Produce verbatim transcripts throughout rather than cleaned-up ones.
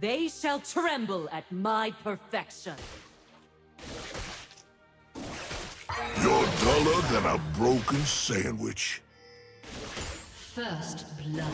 They shall tremble at my perfection. You're duller than a broken sandwich. First blood.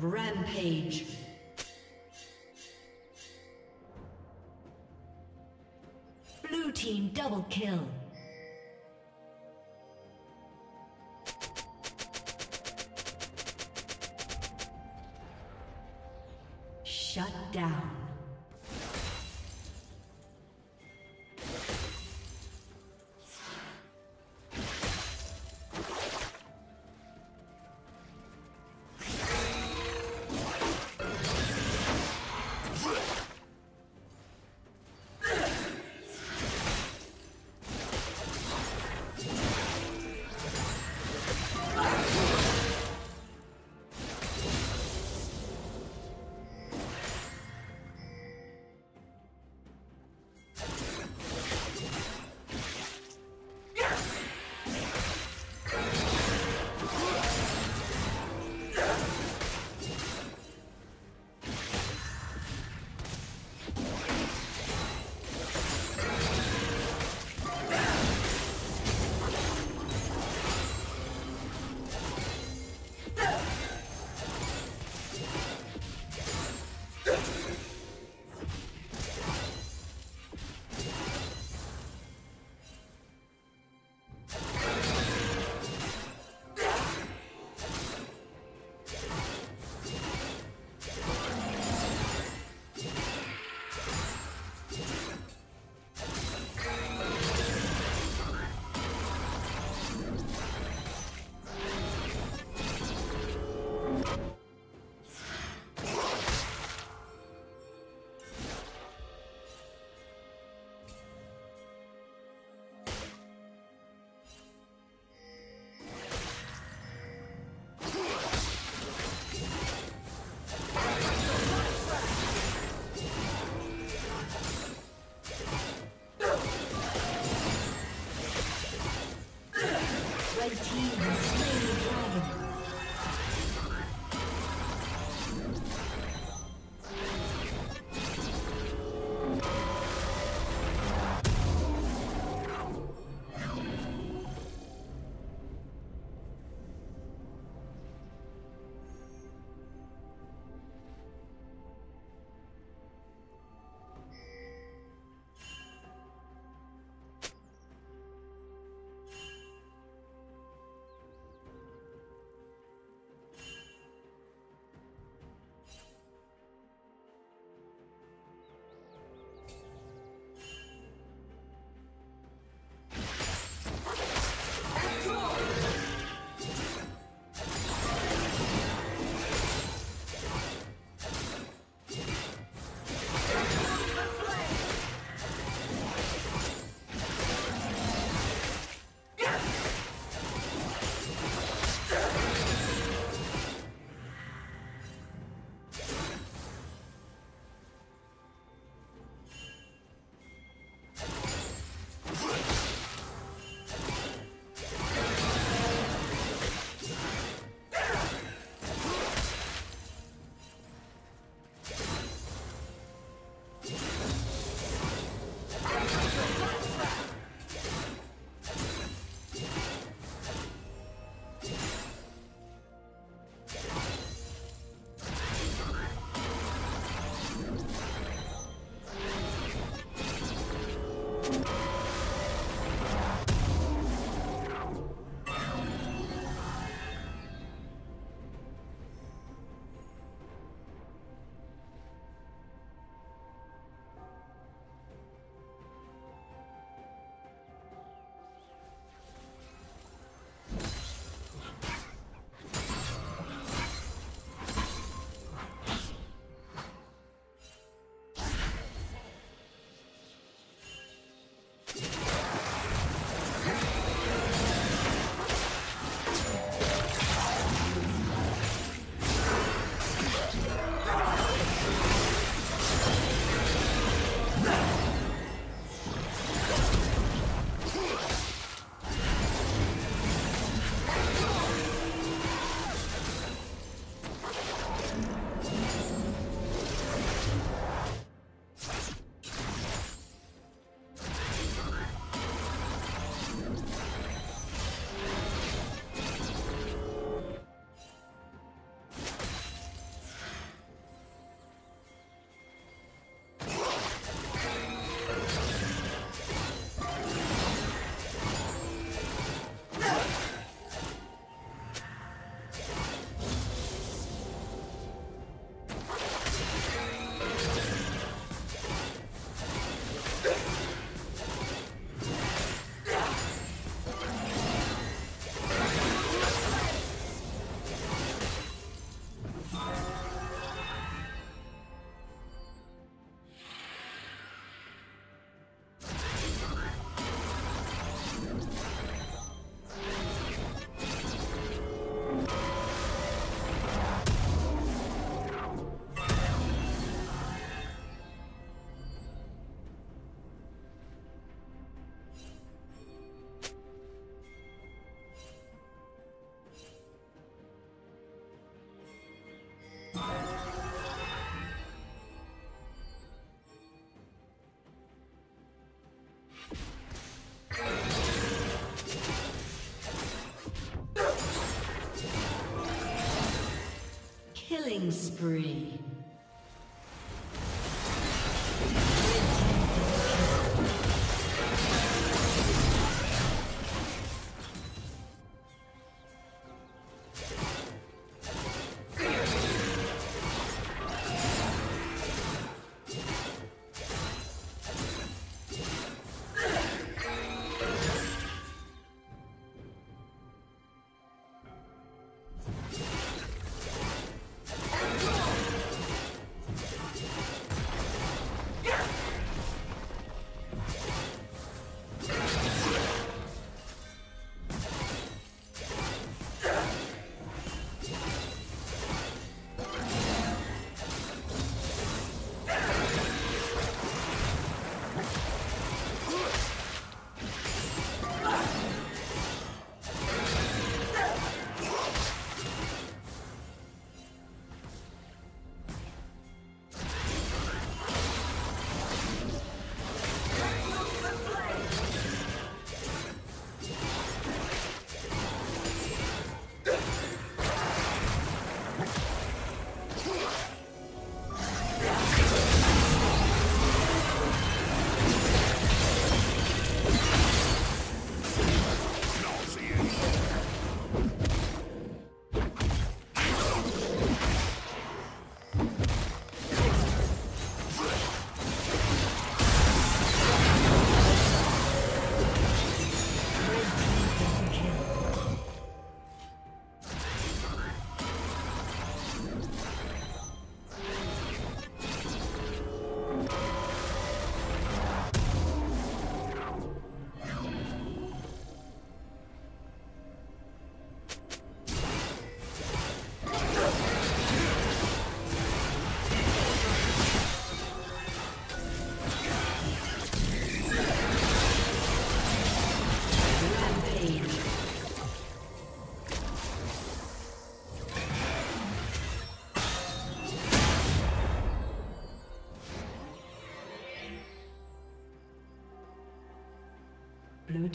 Rampage. Blue team double kill. Shut down. Killing spree. Blue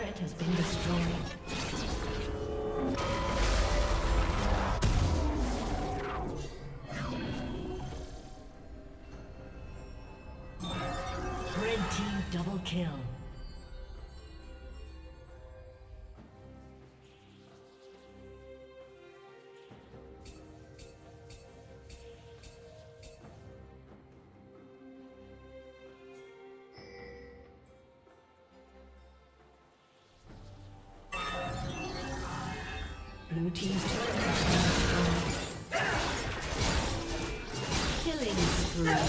turret has been destroyed. Double kill. Blue team's turret has been destroyed. Killing spree.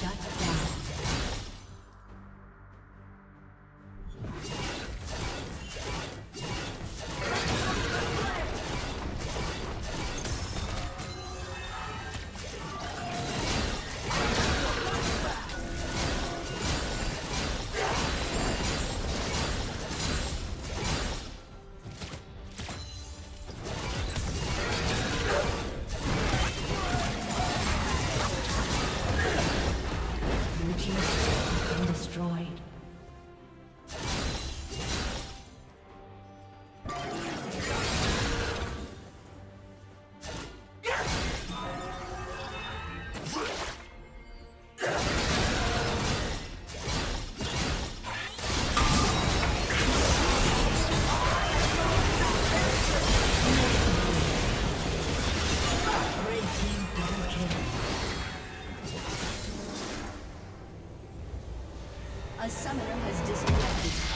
Shut down. A summoner has disconnected.